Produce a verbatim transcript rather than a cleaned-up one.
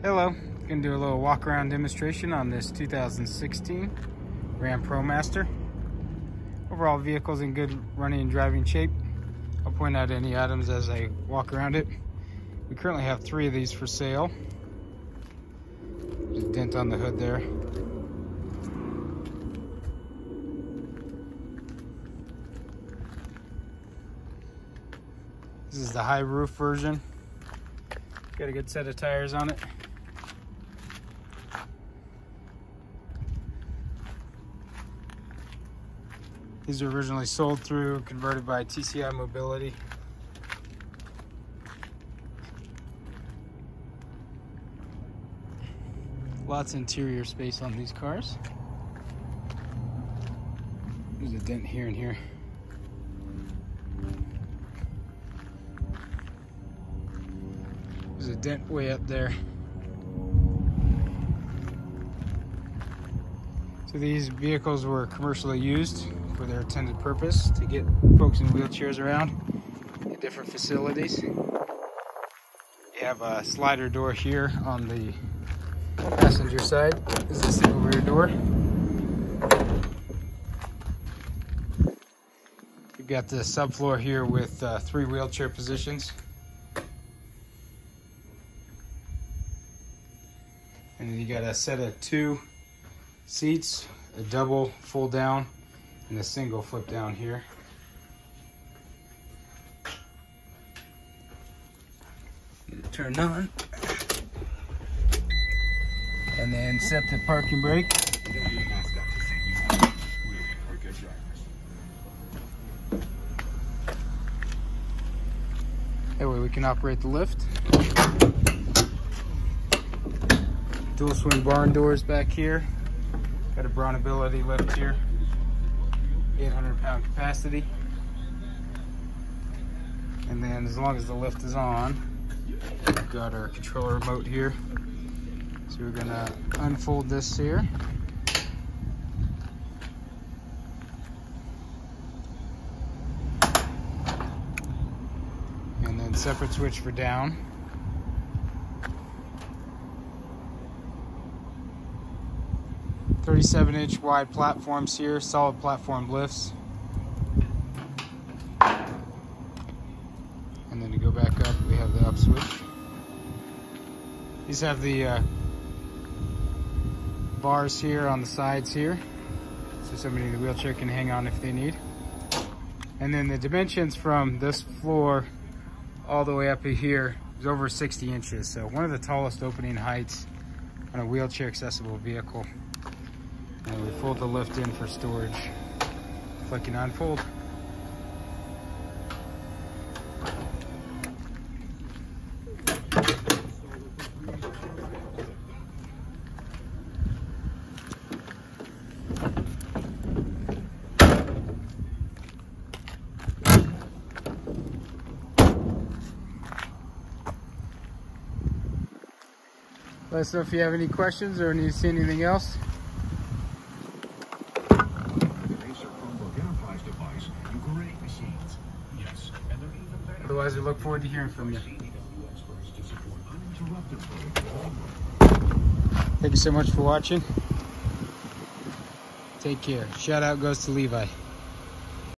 Hello, gonna do a little walk around demonstration on this two thousand sixteen Ram ProMaster. Overall, vehicle's in good running and driving shape. I'll point out any items as I walk around it. We currently have three of these for sale. There's a dent on the hood there. This is the high roof version. Got a good set of tires on it. These are originally sold through, converted by T C I Mobility. Lots of interior space on these cars. There's a dent here and here. There's a dent way up there. So these vehicles were commercially used for their intended purpose, to get folks in wheelchairs around at different facilities. You have a slider door here on the passenger side. This is the single rear door. You've got the subfloor here with uh, three wheelchair positions. And then you got a set of two seats, a double full down, and a single flip down here. Turn on. And then set the parking brake. That way we can operate the lift. Dual swing barn doors back here. Got a BraunAbility lift here. eight hundred pound capacity, and then as long as the lift is on, we've got our controller remote here. So we're gonna unfold this here, and then separate switch for down. thirty-seven inch wide platforms here, solid platform lifts. And then to go back up, we have the up switch. These have the uh, bars here on the sides here, so somebody in the wheelchair can hang on if they need. And then the dimensions from this floor all the way up to here is over sixty inches. So one of the tallest opening heights on a wheelchair accessible vehicle. And we fold the lift in for storage. Flick and unfold. Let us know if you have any questions or need to see anything else. Otherwise, we look forward to hearing from you. Thank you so much for watching. Take care. Shout out goes to Levi.